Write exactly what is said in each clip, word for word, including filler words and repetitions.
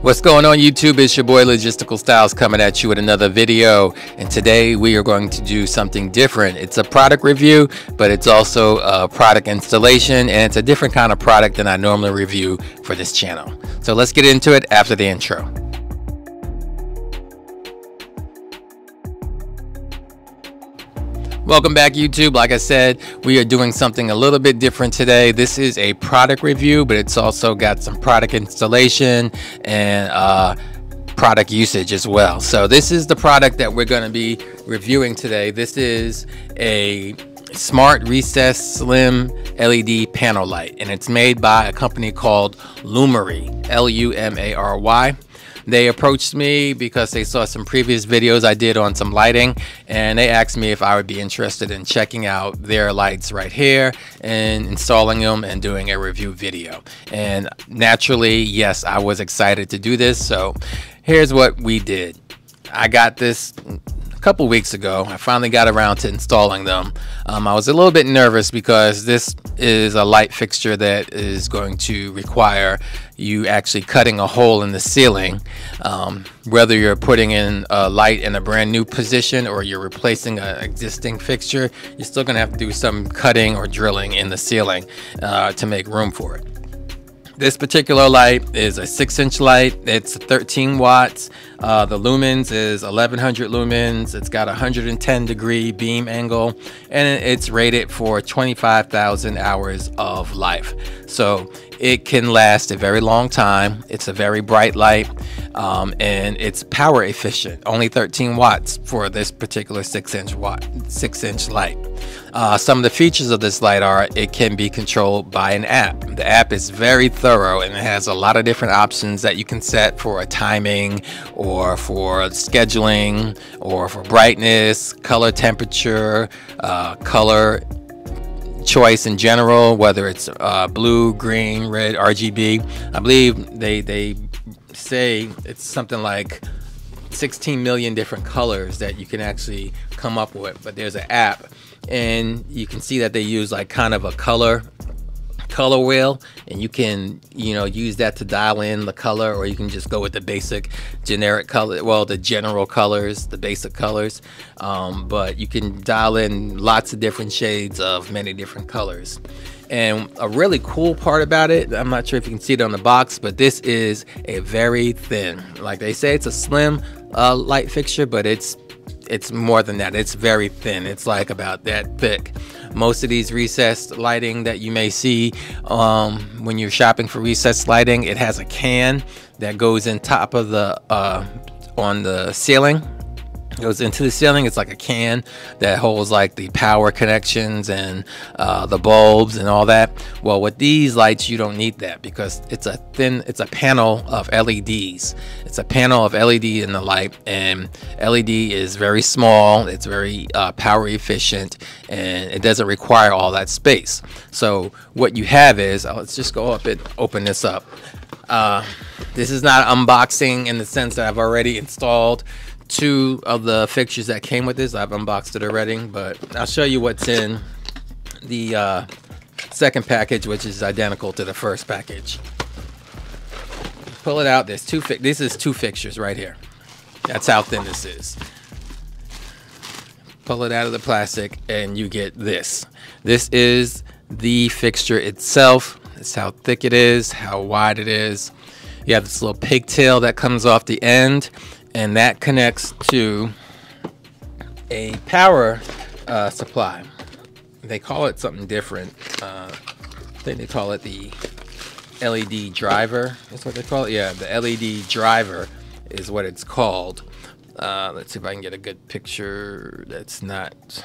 What's going on YouTube? It's your boy Logistical Styles coming at you with another video, and today we are going to do something different. It's a product review, but it's also a product installation, and it's a different kind of product than I normally review for this channel. So let's get into it after the intro. Welcome back YouTube. Like I said, we are doing something a little bit different today. This is a product review, but it's also got some product installation and uh, product usage as well. So this is the product that we're going to be reviewing today. This is a smart recessed slim L E D panel light, and it's made by a company called Lumary, L U M A R Y. They approached me because they saw some previous videos I did on some lighting, and they asked me if I would be interested in checking out their lights right here and installing them and doing a review video. And naturally, yes, I was excited to do this. So here's what we did. I got this a couple weeks ago. I finally got around to installing them. Um, I was a little bit nervous because this is a light fixture that is going to require you actually cutting a hole in the ceiling. Um, whether you're putting in a light in a brand new position or you're replacing an existing fixture, you're still gonna have to do some cutting or drilling in the ceiling uh, to make room for it. This particular light is a six inch light. It's thirteen watts. Uh, the lumens is eleven hundred lumens. It's got a one hundred ten degree beam angle, and it's rated for twenty-five thousand hours of life. So it can last a very long time. It's a very bright light, um, and it's power efficient. Only thirteen watts for this particular six inch watt, six inch light. Uh, some of the features of this light are it can be controlled by an app. The app is very thorough, and it has a lot of different options that you can set for a timing or for scheduling or for brightness, color temperature, uh, color choice in general, whether it's uh, blue, green, red, R G B. I believe they, they say it's something like sixteen million different colors that you can actually come up with, but there's an app, and you can see that they use like kind of a color color wheel, and you can, you know, use that to dial in the color, or you can just go with the basic generic color, well, the general colors, the basic colors, um, but you can dial in lots of different shades of many different colors. And a really cool part about it, I'm not sure if you can see it on the box, but this is a very thin, like they say it's a slim uh, light fixture, but it's it's more than that. It's very thin. It's like about that thick. Most of these recessed lighting that you may see um, when you're shopping for recessed lighting, it has a can that goes in top of the uh, on the ceiling. It goes into the ceiling. It's like a can that holds like the power connections and uh, the bulbs and all that. Well, with these lights, you don't need that because it's a thin, it's a panel of L E Ds. It's a panel of L E D in the light, and L E D is very small. It's very uh, power efficient, and it doesn't require all that space. So what you have is, oh, let's just go up and open this up. Uh, this is not unboxing in the sense that I've already installed two of the fixtures that came with this. I've unboxed it already, but I'll show you what's in the uh, second package, which is identical to the first package. Pull it out. There's two fi this is two fixtures right here. That's how thin this is. Pull it out of the plastic and you get this. This is the fixture itself. It's how thick it is, how wide it is. You have this little pigtail that comes off the end, and that connects to a power uh, supply. They call it something different. Uh, I think they call it the L E D driver. That's what they call it. Yeah, the L E D driver is what it's called. Uh, let's see if I can get a good picture. That's not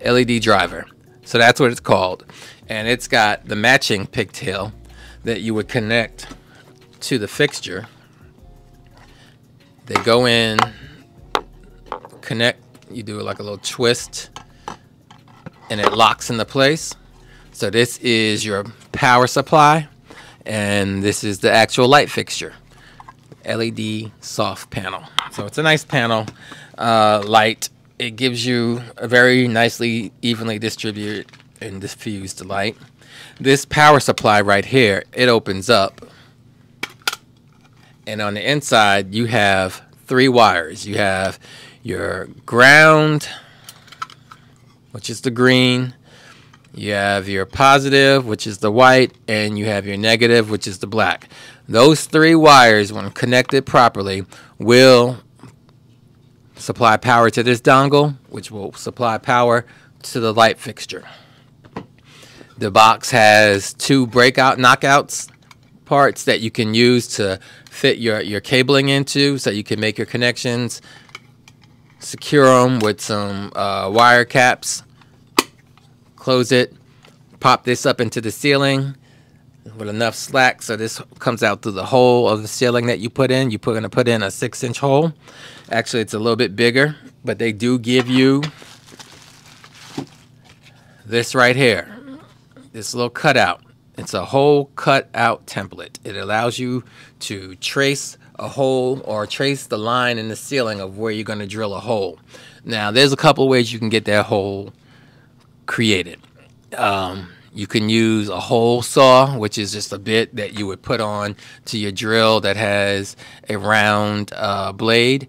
L E D driver. So that's what it's called. And it's got the matching pigtail that you would connect to the fixture. They go in, connect, you do like a little twist, and it locks into place. So this is your power supply, and this is the actual light fixture, L E D soft panel. So it's a nice panel uh, light. It gives you a very nicely evenly distributed and diffused light. This power supply right here, it opens up, and on the inside you have three wires. You have your ground, which is the green, you have your positive, which is the white, and you have your negative, which is the black. Those three wires, when connected properly, will supply power to this dongle, which will supply power to the light fixture. The box has two breakout knockouts parts that you can use to fit your, your cabling into, so you can make your connections, secure them with some uh, wire caps, close it, pop this up into the ceiling with enough slack so this comes out through the hole of the ceiling that you put in. You're going to put in a six inch hole. Actually, it's a little bit bigger, but they do give you this right here, this little cutout. It's a hole cutout template. It allows you to trace a hole or trace the line in the ceiling of where you're going to drill a hole. Now, there's a couple of ways you can get that hole created. Um, you can use a hole saw, which is just a bit that you would put on to your drill that has a round uh, blade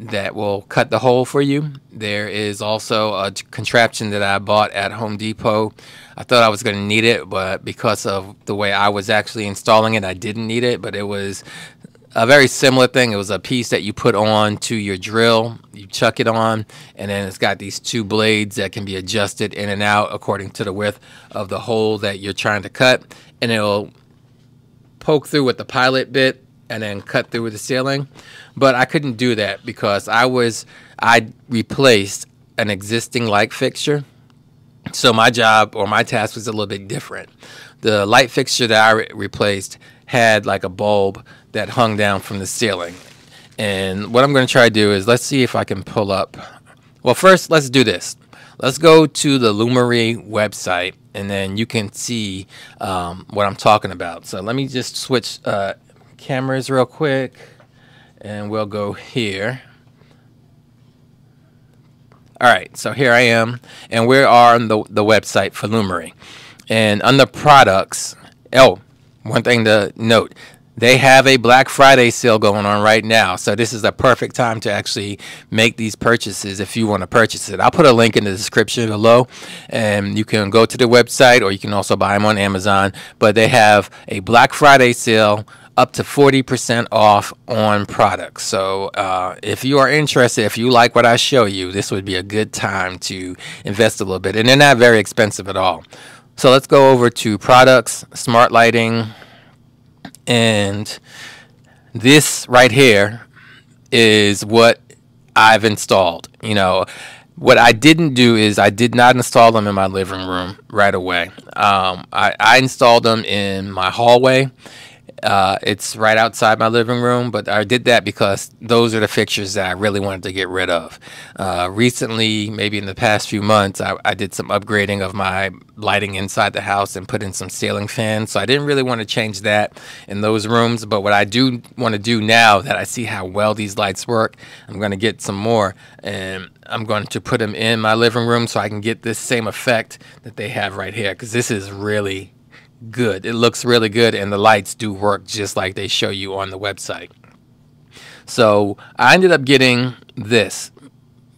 that will cut the hole for you. There is also a contraption that I bought at Home Depot. I thought I was going to need it, but because of the way I was actually installing it, I didn't need it, but it was a very similar thing. It was a piece that you put on to your drill, you chuck it on, and then it's got these two blades that can be adjusted in and out according to the width of the hole that you're trying to cut, and it'll poke through with the pilot bit and then cut through the ceiling. But I couldn't do that because I was I replaced an existing light fixture. So my job or my task was a little bit different. The light fixture that I re replaced had like a bulb that hung down from the ceiling. And what I'm going to try to do is, let's see if I can pull up. Well, first, let's do this. Let's go to the Lumary website, and then you can see um, what I'm talking about. So let me just switch uh, cameras real quick, and we'll go here. All right, so here I am, and we are on the, the website for Lumary. And under products, oh, one thing to note, they have a Black Friday sale going on right now. So this is a perfect time to actually make these purchases if you want to purchase it. I'll put a link in the description below, and you can go to the website, or you can also buy them on Amazon. But they have a Black Friday sale up to forty percent off on products. So uh, if you are interested, if you like what I show you, this would be a good time to invest a little bit. And they're not very expensive at all. So let's go over to products, smart lighting. And this right here is what I've installed. You know, what I didn't do is I did not install them in my living room right away. Um, I, I installed them in my hallway. Uh, it's right outside my living room, but I did that because those are the fixtures that I really wanted to get rid of. Uh, recently, maybe in the past few months, I, I did some upgrading of my lighting inside the house and put in some ceiling fans, so I didn't really want to change that in those rooms. But what I do want to do now that I see how well these lights work, I'm going to get some more, and I'm going to put them in my living room so I can get this same effect that they have right here, because this is really good. It looks really good, and the lights do work just like they show you on the website. So I ended up getting this,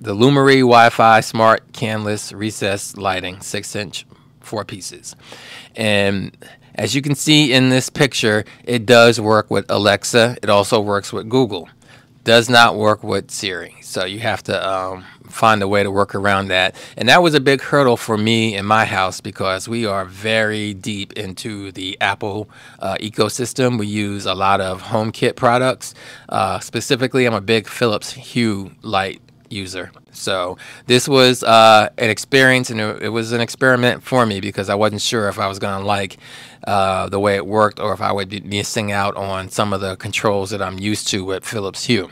the Lumary Wi-Fi Smart Canless Recessed Lighting, six inch, four pieces. And as you can see in this picture, it does work with Alexa. It also works with Google. Does not work with Siri. So you have to um, find a way to work around that. And that was a big hurdle for me in my house because we are very deep into the Apple uh, ecosystem. We use a lot of HomeKit products. Uh, specifically, I'm a big Philips Hue light user. So this was uh, an experience, and it was an experiment for me because I wasn't sure if I was going to like uh, the way it worked or if I would be missing out on some of the controls that I'm used to with Philips Hue.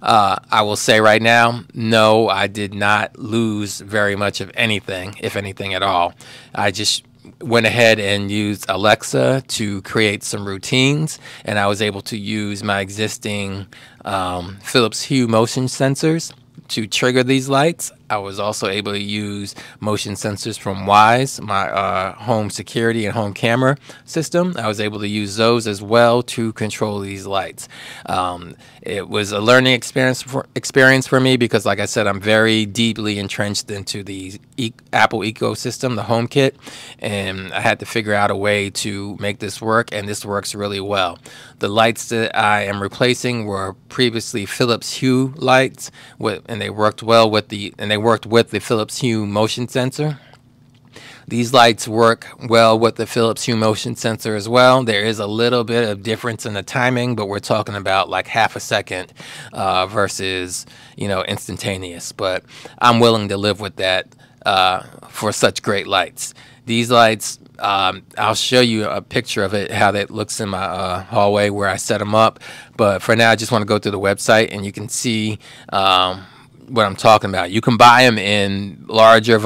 Uh, I will say right now, no, I did not lose very much of anything, if anything at all. I just went ahead and used Alexa to create some routines, and I was able to use my existing um, Philips Hue motion sensors to trigger these lights. I was also able to use motion sensors from WISE, my uh, home security and home camera system. I was able to use those as well to control these lights. Um, it was a learning experience for, experience for me because, like I said, I'm very deeply entrenched into the e- Apple ecosystem, the HomeKit, and I had to figure out a way to make this work, and this works really well. The lights that I am replacing were previously Philips Hue lights, with, and they worked well with the and they worked with the Philips Hue motion sensor. These lights work well with the Philips Hue motion sensor as well. There is a little bit of difference in the timing, but we're talking about like half a second uh, versus, you know, instantaneous. But I'm willing to live with that uh, for such great lights. These lights, um, I'll show you a picture of it, how that looks in my uh, hallway where I set them up. But for now, I just want to go through the website and you can see um, what I'm talking about. You can buy them in larger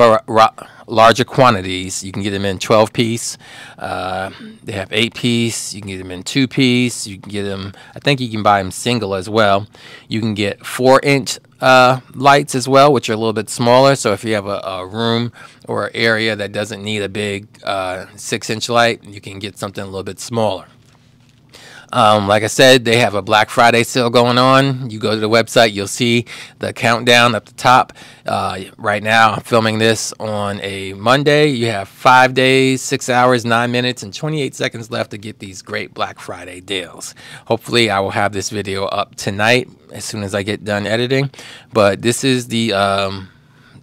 larger quantities. You can get them in twelve piece. Uh, they have eight piece. You can get them in two piece. You can get them, I think you can buy them single as well. You can get four inch uh, lights as well, which are a little bit smaller. So if you have a, a room or area that doesn't need a big uh, six inch light, you can get something a little bit smaller. Um, like I said, they have a Black Friday sale going on. You go to the website, you'll see the countdown up the top. Uh, right now, I'm filming this on a Monday. You have five days, six hours, nine minutes, and twenty-eight seconds left to get these great Black Friday deals. Hopefully, I will have this video up tonight as soon as I get done editing. But this is the, um,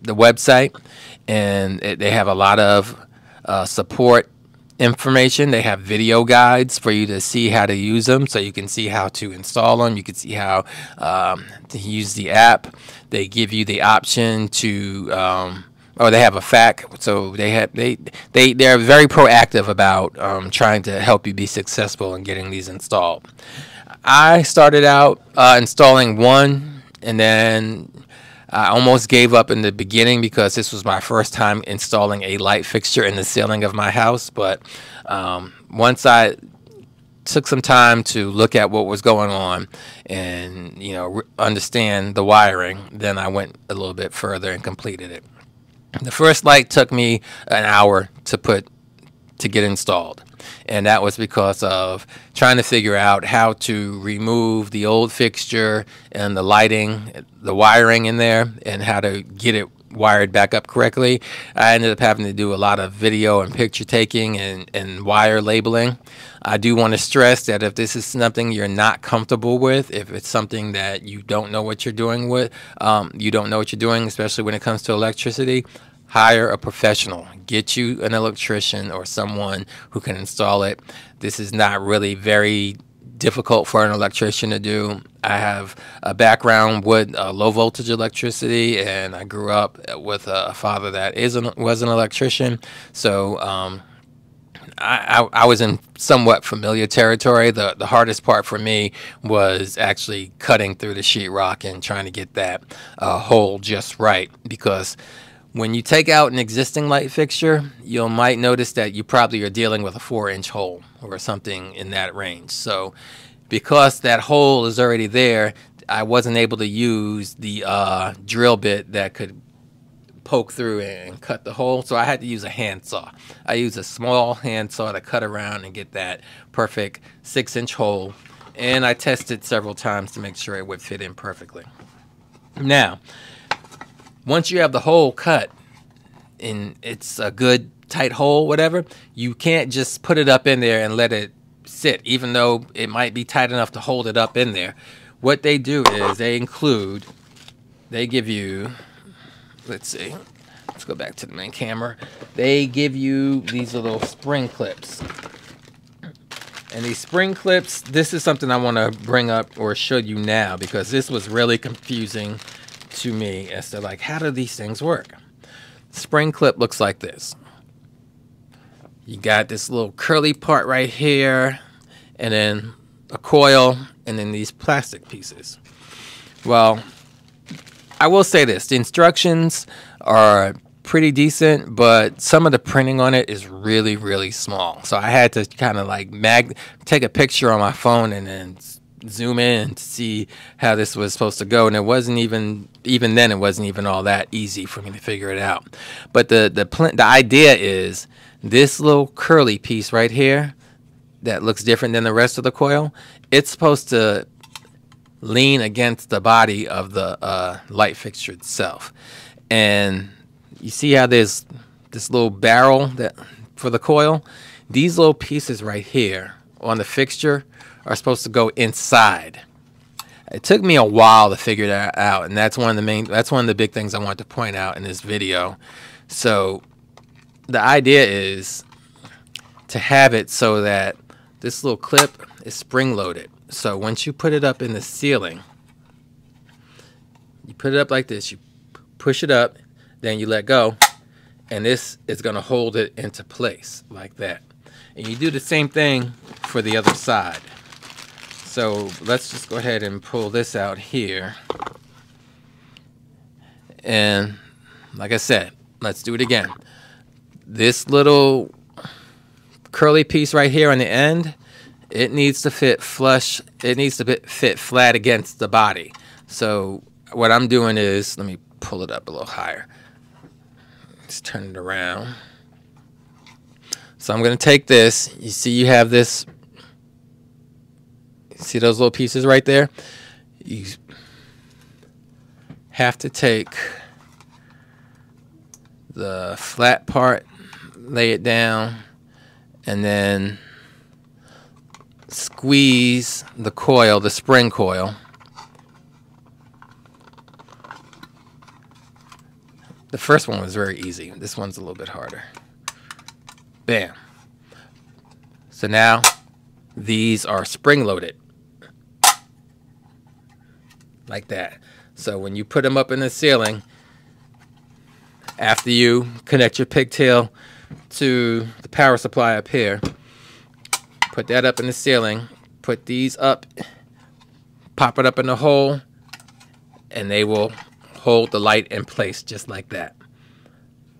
the website, and it, they have a lot of uh, support information. They have video guides for you to see how to use them, so you can see how to install them. You can see how um, to use the app. They give you the option to um, oh, they have a F A Q, so they have they they they're very proactive about um, trying to help you be successful in getting these installed. I started out uh, installing one, and then I almost gave up in the beginning because this was my first time installing a light fixture in the ceiling of my house. But um, once I took some time to look at what was going on and, you know, understand the wiring, then I went a little bit further and completed it. The first light took me an hour to put to get installed. And that was because of trying to figure out how to remove the old fixture and the lighting, the wiring in there, and how to get it wired back up correctly. I ended up having to do a lot of video and picture taking and, and wire labeling. I do want to stress that if this is something you're not comfortable with, if it's something that you don't know what you're doing with, um, you don't know what you're doing, especially when it comes to electricity, hire a professional. Get you an electrician or someone who can install it. This is not really very difficult for an electrician to do. I have a background with uh, low voltage electricity, and I grew up with a father that is an, was an electrician. So um, I, I, I was in somewhat familiar territory. The, the hardest part for me was actually cutting through the sheetrock and trying to get that uh, hole just right, because when you take out an existing light fixture, you might notice that you probably are dealing with a four inch hole or something in that range. So because that hole is already there, I wasn't able to use the uh, drill bit that could poke through and cut the hole, so I had to use a handsaw. I used a small handsaw to cut around and get that perfect six inch hole, and I tested several times to make sure it would fit in perfectly. Now, once you have the hole cut and it's a good tight hole, whatever, you can't just put it up in there and let it sit, even though it might be tight enough to hold it up in there. What they do is they include, they give you, let's see, let's go back to the main camera. They give you these little spring clips. And these spring clips, this is something I want to bring up or show you now, because this was really confusing to me as to like, how do these things work? Spring clip looks like this. You got this little curly part right here, and then a coil, and then these plastic pieces. Well, I will say this, the instructions are pretty decent, but some of the printing on it is really, really small. So I had to kind of like mag take a picture on my phone and then zoom in to see how this was supposed to go, and it wasn't even even then it wasn't even all that easy for me to figure it out. But the the pl the idea is this little curly piece right here that looks different than the rest of the coil, it's supposed to lean against the body of the uh, light fixture itself. And you see how there's this little barrel that for the coil, these little pieces right here on the fixture are supposed to go inside. It took me a while to figure that out, and that's one of the main that's one of the big things I wanted to point out in this video. So the idea is to have it so that this little clip is spring-loaded. So once you put it up in the ceiling, you put it up like this, you push it up, then you let go, and this is going to hold it into place like that. And you do the same thing for the other side. So let's just go ahead and pull this out here. And like I said, let's do it again. This little curly piece right here on the end, it needs to fit flush. It needs to fit flat against the body. So what I'm doing is, let me pull it up a little higher. Let's turn it around. So I'm going to take this. You see you have this. See those little pieces right there? You have to take the flat part, lay it down, and then squeeze the coil, the spring coil, the first one was very easy, this one's a little bit harder. Bam. So now these are spring loaded like that. So when you put them up in the ceiling, after you connect your pigtail to the power supply up here, put that up in the ceiling, put these up, pop it up in the hole, and they will hold the light in place just like that.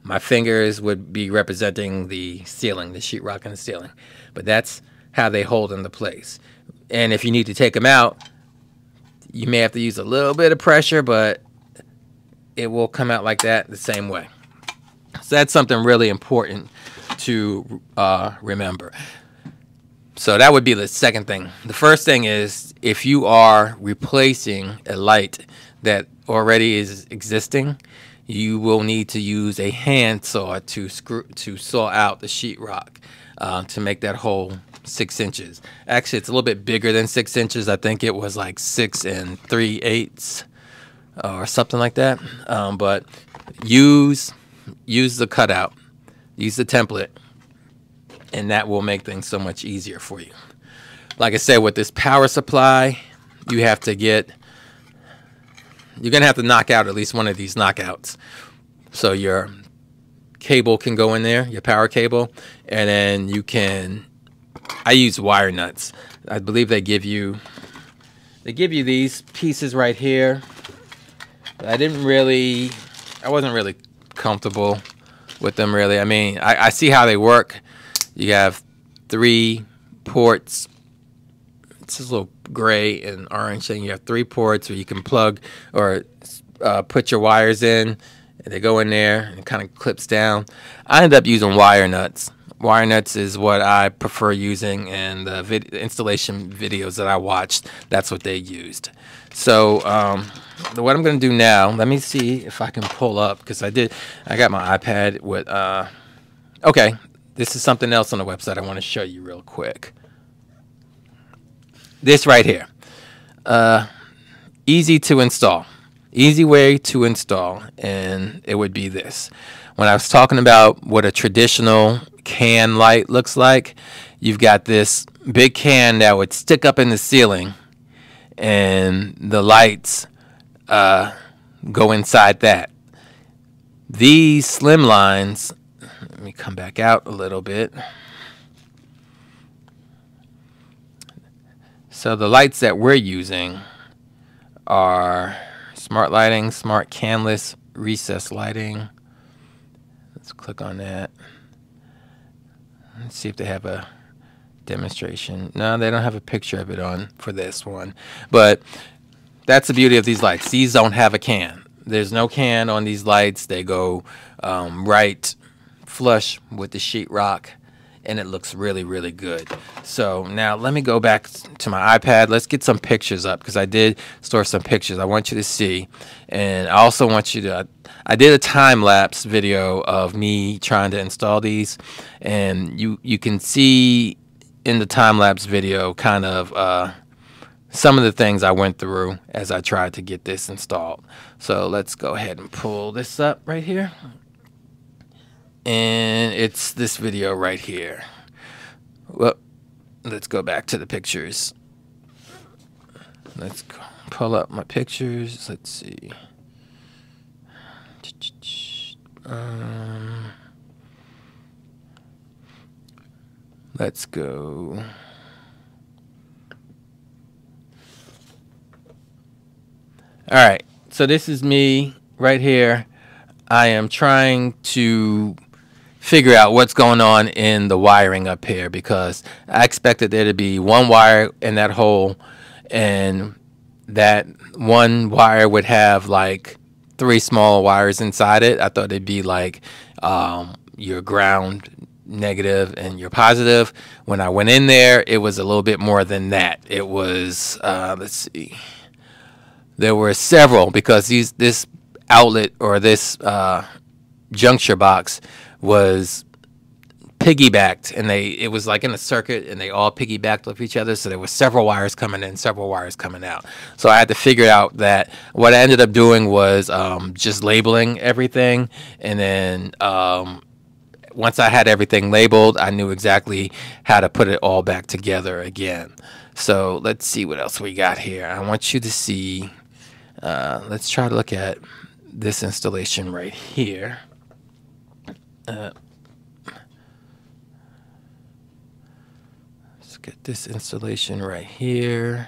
My fingers would be representing the ceiling, the sheetrock in the ceiling, but that's how they hold into place. And if you need to take them out, you may have to use a little bit of pressure, but it will come out like that the same way. So that's something really important to uh, remember. So that would be the second thing. The first thing is, if you are replacing a light that already is existing, you will need to use a hand saw to screw to saw out the sheetrock uh, to make that hole six inches. Actually, it's a little bit bigger than six inches. I think it was like six and three eighths or something like that. Um, but use use the cutout, use the template, and that will make things so much easier for you. Like I said, with this power supply, you have to get, you're going to have to knock out at least one of these knockouts. So your cable can go in there, your power cable, and then you can, I use wire nuts. I believe they give you, they give you these pieces right here. I didn't really, I wasn't really comfortable with them really. I mean, I, I see how they work. You have three ports. It's just a little gray and orange thing. You have three ports where you can plug or uh, put your wires in, and they go in there and it kind of clips down. I end up using wire nuts. Wire nuts is what I prefer using, and the vid installation videos that I watched, that's what they used. So um, what I'm going to do now, let me see if I can pull up, because I did. I got my iPad with. Uh, okay. This is something else on the website I want to show you real quick. This right here. Uh, easy to install. Easy way to install. And it would be this. When I was talking about what a traditional can light looks like, you've got this big can that would stick up in the ceiling, and the lights uh, go inside that. These slim lines... Let me come back out a little bit. So the lights that we're using are smart lighting, smart canless, recessed lighting. Let's click on that. Let's see if they have a demonstration. No, they don't have a picture of it on for this one. But that's the beauty of these lights. These don't have a can. There's no can on these lights. They go um, right flush with the sheetrock, and it looks really, really good. So now let me go back to my iPad. Let's get some pictures up, because I did store some pictures I want you to see. And I also want you to, I did a time-lapse video of me trying to install these, and you, you can see in the time-lapse video kind of uh, some of the things I went through as I tried to get this installed. So let's go ahead and pull this up right here. And it's this video right here. Well, let's go back to the pictures. Let's go pull up my pictures. Let's see. Um, let's go. All right. So this is me right here. I am trying to figure out what's going on in the wiring up here, because I expected there to be one wire in that hole, and that one wire would have like three small wires inside it. I thought it'd be like um, your ground, negative, and your positive. When I went in there, it was a little bit more than that. It was uh, let's see, there were several, because these this outlet or this uh, juncture box was piggybacked, and they it was like in a circuit, and they all piggybacked off each other, so there were several wires coming in, several wires coming out. So I had to figure out that what I ended up doing was um, just labeling everything, and then um, once I had everything labeled, I knew exactly how to put it all back together again. So let's see what else we got here. I want you to see, uh, let's try to look at this installation right here. Uh, let's get this installation right here.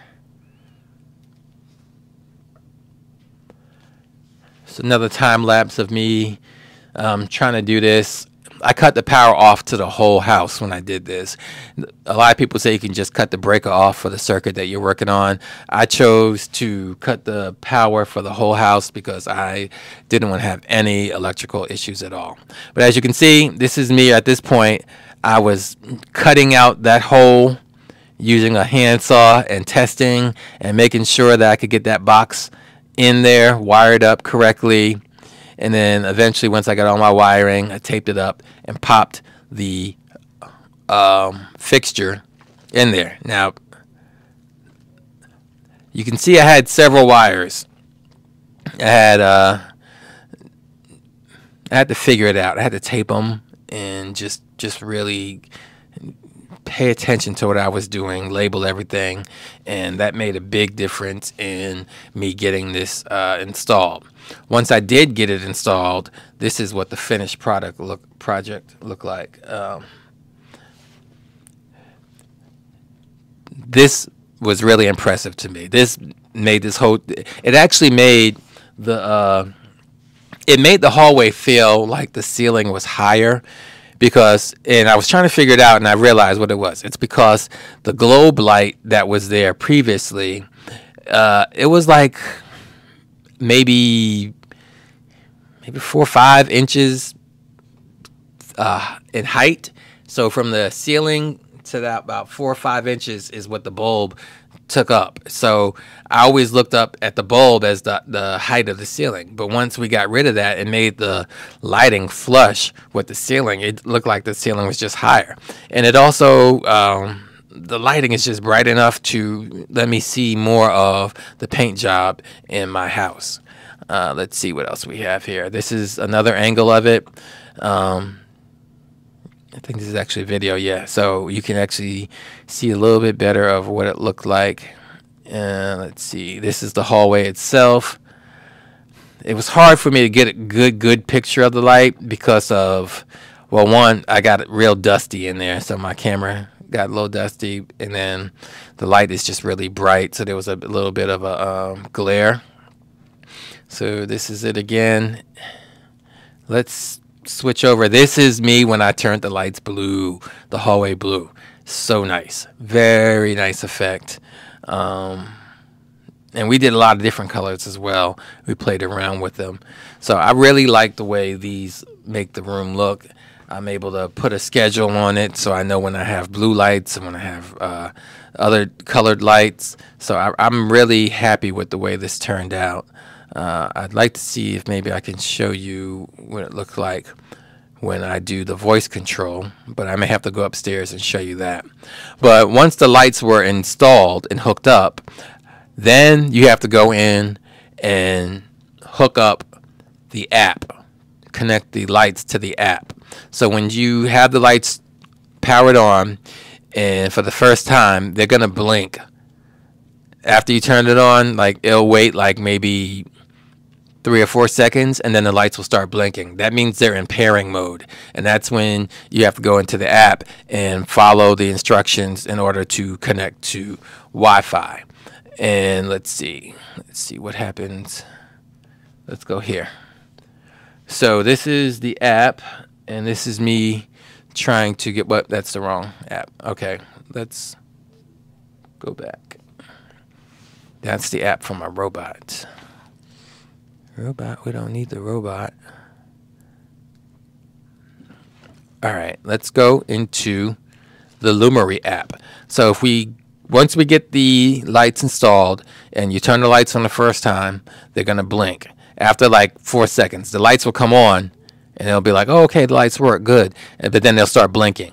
It's another time lapse of me um, trying to do this. I cut the power off to the whole house when I did this. A lot of people say you can just cut the breaker off for the circuit that you're working on. I chose to cut the power for the whole house because I didn't want to have any electrical issues at all. But as you can see, this is me at this point. I was cutting out that hole using a handsaw and testing and making sure that I could get that box in there, wired up correctly. And then eventually, once I got all my wiring, I taped it up and popped the um, fixture in there. Now, you can see I had several wires. I had, uh, I had to figure it out. I had to tape them and just, just really pay attention to what I was doing, label everything, and that made a big difference in me getting this uh, installed. Once I did get it installed, this is what the finished product look project looked like. Um, this was really impressive to me. This made this whole. It actually made the. Uh, it made the hallway feel like the ceiling was higher, because. And I was trying to figure it out, and I realized what it was. It's because the globe light that was there previously, uh, it was like. maybe maybe four or five inches uh, in height. So from the ceiling to that, about four or five inches is what the bulb took up. So I always looked up at the bulb as the, the height of the ceiling. But once we got rid of that and made the lighting flush with the ceiling, it looked like the ceiling was just higher. And it also... Um, the lighting is just bright enough to let me see more of the paint job in my house. Uh, let's see what else we have here. This is another angle of it. Um, I think this is actually a video, yeah. So you can actually see a little bit better of what it looked like. Uh, let's see. This is the hallway itself. It was hard for me to get a good, good picture of the light because of, well, one, I got it real dusty in there, so my camera... got a little dusty, and then the light is just really bright, so there was a little bit of a um, glare. So this is it again. Let's switch over. This is me when I turned the lights blue, the hallway blue. So nice. Very nice effect. Um, and we did a lot of different colors as well. We played around with them. So I really like the way these make the room look. I'm able to put a schedule on it so I know when I have blue lights and when I have uh, other colored lights. So I, I'm really happy with the way this turned out. Uh, I'd like to see if maybe I can show you what it looked like when I do the voice control, but I may have to go upstairs and show you that. But once the lights were installed and hooked up, then you have to go in and hook up the app, connect the lights to the app. So when you have the lights powered on, and for the first time, they're going to blink. After you turn it on, like it'll wait like maybe three or four seconds, and then the lights will start blinking. That means they're in pairing mode, and that's when you have to go into the app and follow the instructions in order to connect to Wi-Fi. And let's see. Let's see what happens. Let's go here. So this is the app. And this is me trying to get what? That's the wrong app. Okay, let's go back. That's the app for my robot. Robot, we don't need the robot. All right, let's go into the Lumary app. So if we, once we get the lights installed and you turn the lights on the first time, they're gonna blink. After like four seconds, the lights will come on. And they'll be like, oh, okay, the lights work, good. But then they'll start blinking.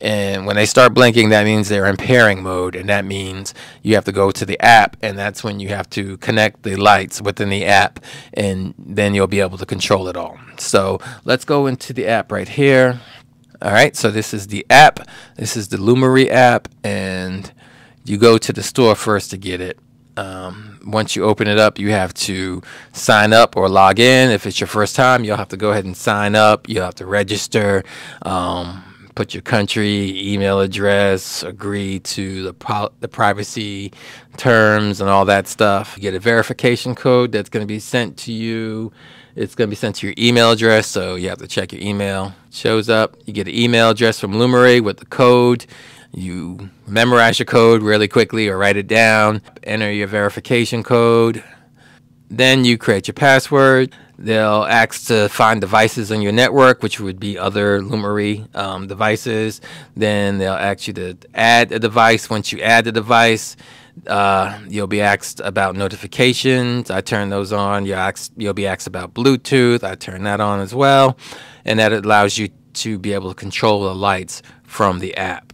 And when they start blinking, that means they're in pairing mode. And that means you have to go to the app. And that's when you have to connect the lights within the app. And then you'll be able to control it all. So let's go into the app right here. All right, so this is the app. This is the Lumary app. And you go to the store first to get it. Um, once you open it up, you have to sign up or log in. If it's your first time, you'll have to go ahead and sign up. You'll have to register, um, put your country, email address, agree to the, pol the privacy terms and all that stuff. You get a verification code that's going to be sent to you. It's going to be sent to your email address, so you have to check your email. It shows up. You get an email address from Lumary with the code. You memorize your code really quickly or write it down, enter your verification code. Then you create your password. They'll ask to find devices on your network, which would be other Lumary um, devices. Then they'll ask you to add a device. Once you add the device, uh, you'll be asked about notifications. I turn those on. You're asked, you'll be asked about Bluetooth. I turn that on as well. And that allows you to be able to control the lights from the app.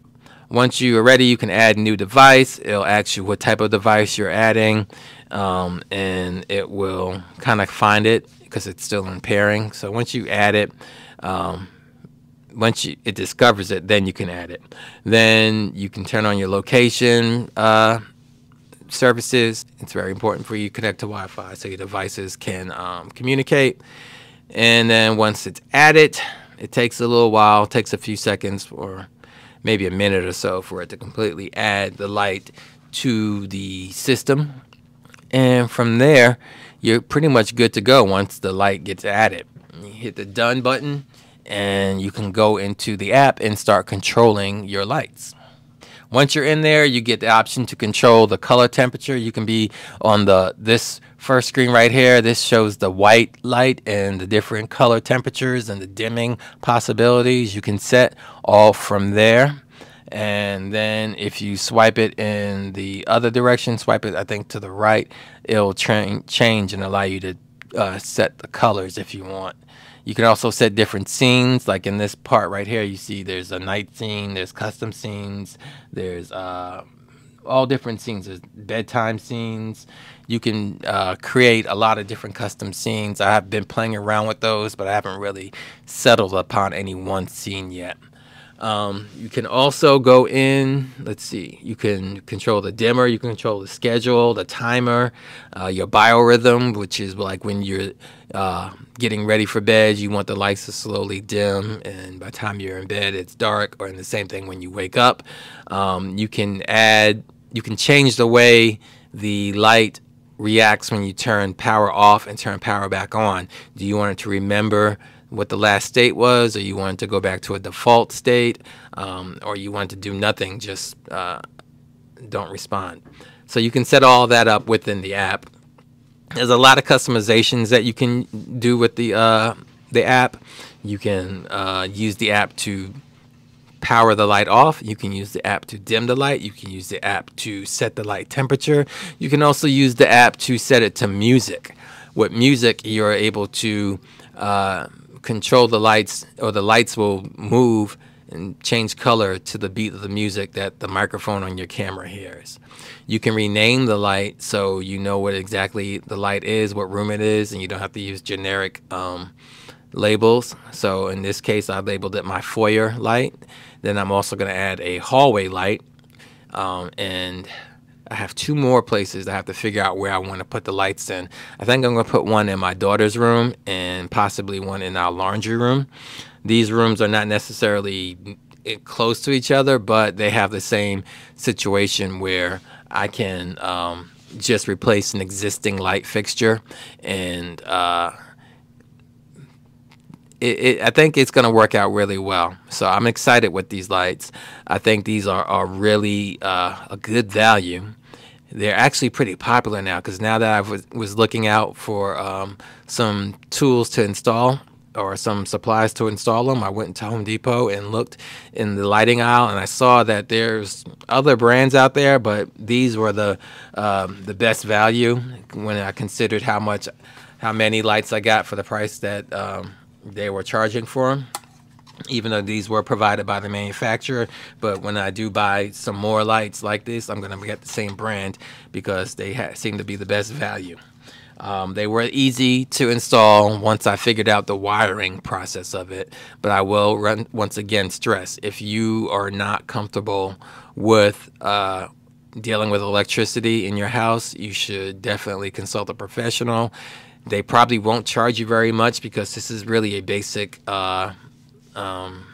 Once you are ready, you can add a new device. It'll ask you what type of device you're adding, um, and it will kind of find it because it's still in pairing. So once you add it, um, once you, it discovers it, then you can add it. Then you can turn on your location uh, services. It's very important for you to connect to Wi-Fi so your devices can um, communicate. And then once it's added, it takes a little while, takes a few seconds or maybe a minute or so for it to completely add the light to the system. And from there, you're pretty much good to go once the light gets added. You hit the done button and you can go into the app and start controlling your lights. Once you're in there, you get the option to control the color temperature. You can be on the this first screen right here. This shows the white light and the different color temperatures and the dimming possibilities you can set all from there. And then if you swipe it in the other direction, swipe it, I think, to the right, it'll change and allow you to uh, set the colors if you want. You can also set different scenes, like in this part right here, you see there's a night scene, there's custom scenes, there's uh, all different scenes, there's bedtime scenes. You can uh, create a lot of different custom scenes. I have been playing around with those, but I haven't really settled upon any one scene yet. Um, you can also go in, let's see, you can control the dimmer, you can control the schedule, the timer, uh, your biorhythm, which is like when you're uh, getting ready for bed, you want the lights to slowly dim, and by the time you're in bed, it's dark, or in the same thing when you wake up. Um, you can add, you can change the way the light reacts when you turn power off and turn power back on. Do you want it to remember what the last state was, or you wanted to go back to a default state, um, or you wanted to do nothing, just uh, don't respond. So you can set all that up within the app. There's a lot of customizations that you can do with the uh, the app. You can uh, use the app to power the light off. You can use the app to dim the light. You can use the app to set the light temperature. You can also use the app to set it to music. With music, you're able to uh, control the lights, or the lights will move and change color to the beat of the music that the microphone on your camera hears. You can rename the light so you know what exactly the light is, what room it is, and you don't have to use generic um, labels. So in this case, I labeled it my foyer light. Then I'm also going to add a hallway light. Um, and I have two more places I have to figure out where I want to put the lights in. I think I'm going to put one in my daughter's room and possibly one in our laundry room. These rooms are not necessarily close to each other, but they have the same situation where I can um, just replace an existing light fixture. And uh, it, it, I think it's going to work out really well. So I'm excited with these lights. I think these are, are really uh, a good value. They're actually pretty popular now, because now that I was, was looking out for um, some tools to install, or some supplies to install them, I went to Home Depot and looked in the lighting aisle, and I saw that there's other brands out there, but these were the um, the best value when I considered how much, how many lights I got for the price that um, they were charging for them. Even though these were provided by the manufacturer, but when I do buy some more lights like this, I'm going to get the same brand because they ha seem to be the best value. Um, they were easy to install once I figured out the wiring process of it, but I will run, once again stress, if you are not comfortable with uh, dealing with electricity in your house, you should definitely consult a professional. They probably won't charge you very much because this is really a basic, uh, um,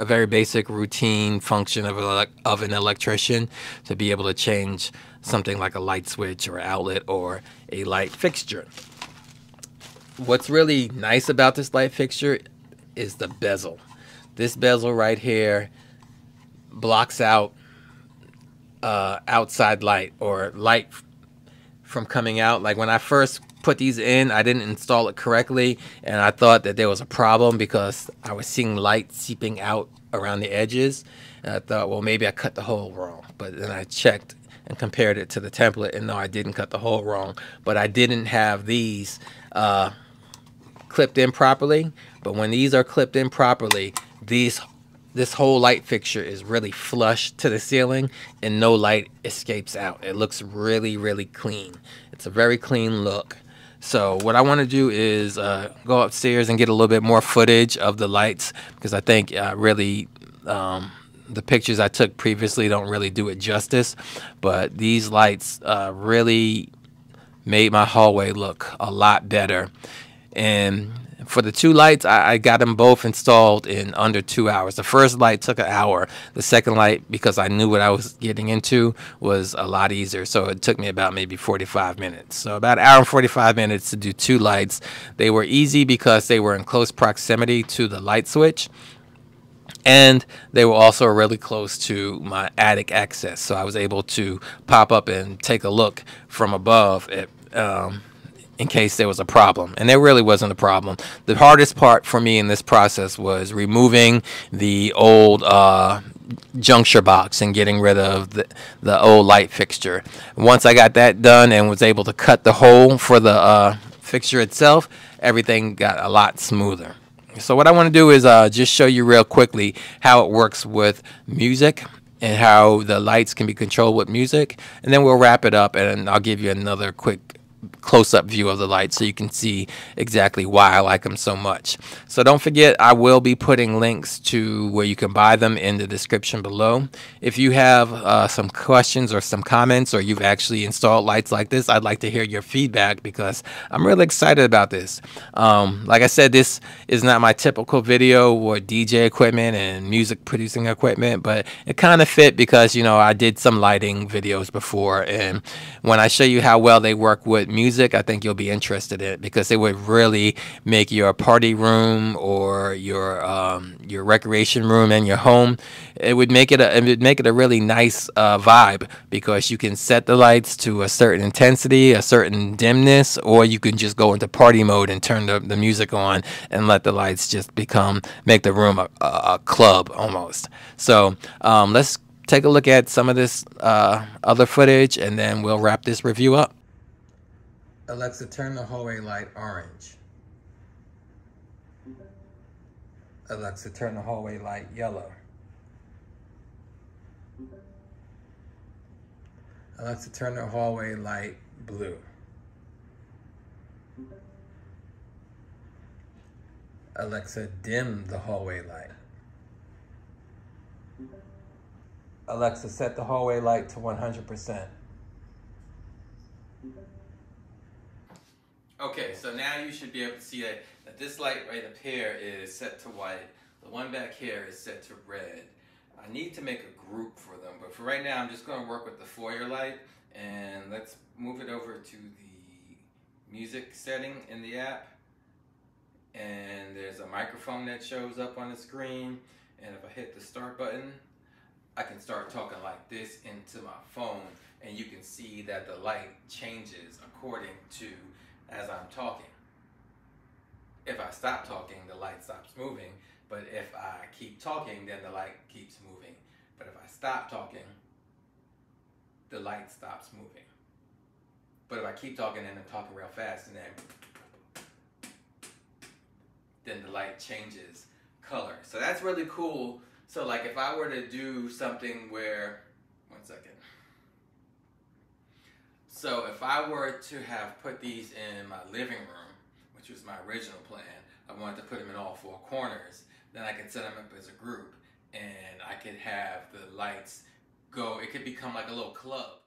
a very basic routine function of an, of an electrician, to be able to change something like a light switch or outlet or a light fixture. What's really nice about this light fixture is the bezel. This bezel right here blocks out uh, outside light, or light from coming out. Like when I first put these in, I didn't install it correctly, and I thought that there was a problem because I was seeing light seeping out around the edges, and I thought, well, maybe I cut the hole wrong. But then I checked and compared it to the template, and no, I didn't cut the hole wrong, but I didn't have these uh, clipped in properly. But when these are clipped in properly, these this whole light fixture is really flush to the ceiling, and no light escapes out. It looks really, really clean. It's a very clean look. So what I want to do is uh, go upstairs and get a little bit more footage of the lights, because I think uh, really um, the pictures I took previously don't really do it justice, but these lights uh, really made my hallway look a lot better. And for the two lights, I, I got them both installed in under two hours. The first light took an hour. The second light, because I knew what I was getting into, was a lot easier. So it took me about maybe forty-five minutes. So about an hour and forty-five minutes to do two lights. They were easy because they were in close proximity to the light switch, and they were also really close to my attic access. So I was able to pop up and take a look from above at, um, in case there was a problem. And there really wasn't a problem. The hardest part for me in this process was removing the old uh, juncture box and getting rid of the, the old light fixture. Once I got that done and was able to cut the hole for the uh, fixture itself, everything got a lot smoother. So what I want to do is uh, just show you real quickly how it works with music and how the lights can be controlled with music. And then we'll wrap it up, and I'll give you another quick close-up view of the lights so you can see exactly why I like them so much. So don't forget, I will be putting links to where you can buy them in the description below. If you have uh, some questions or some comments, or you've actually installed lights like this, I'd like to hear your feedback, because I'm really excited about this. Um, like I said, this is not my typical video or D J equipment and music producing equipment, but it kind of fit because, you know, I did some lighting videos before, and when I show you how well they work with music, I think you'll be interested in it because it would really make your party room or your um, your recreation room in your home. It would make it a, it would make it a really nice uh, vibe, because you can set the lights to a certain intensity, a certain dimness, or you can just go into party mode and turn the, the music on and let the lights just become make the room a, a, a club almost. So um, let's take a look at some of this uh, other footage, and then we'll wrap this review up. Alexa, turn the hallway light orange. Alexa, turn the hallway light yellow. Alexa, turn the hallway light blue. Alexa, dim the hallway light. Alexa, set the hallway light to one hundred percent. Okay, so now you should be able to see that, that this light right up here is set to white. The one back here is set to red. I need to make a group for them, but for right now, I'm just going to work with the foyer light, and let's move it over to the music setting in the app. And there's a microphone that shows up on the screen, and if I hit the start button, I can start talking like this into my phone, and you can see that the light changes according to as I'm talking. If I stop talking, the light stops moving, but if I keep talking, then the light keeps moving. But if I stop talking, the light stops moving. But if I keep talking and I'm talking real fast, and then, then the light changes color. So that's really cool. So like if I were to do something where, one second. So if I were to have put these in my living room, which was my original plan, I wanted to put them in all four corners, then I could set them up as a group, and I could have the lights go, it could become like a little club.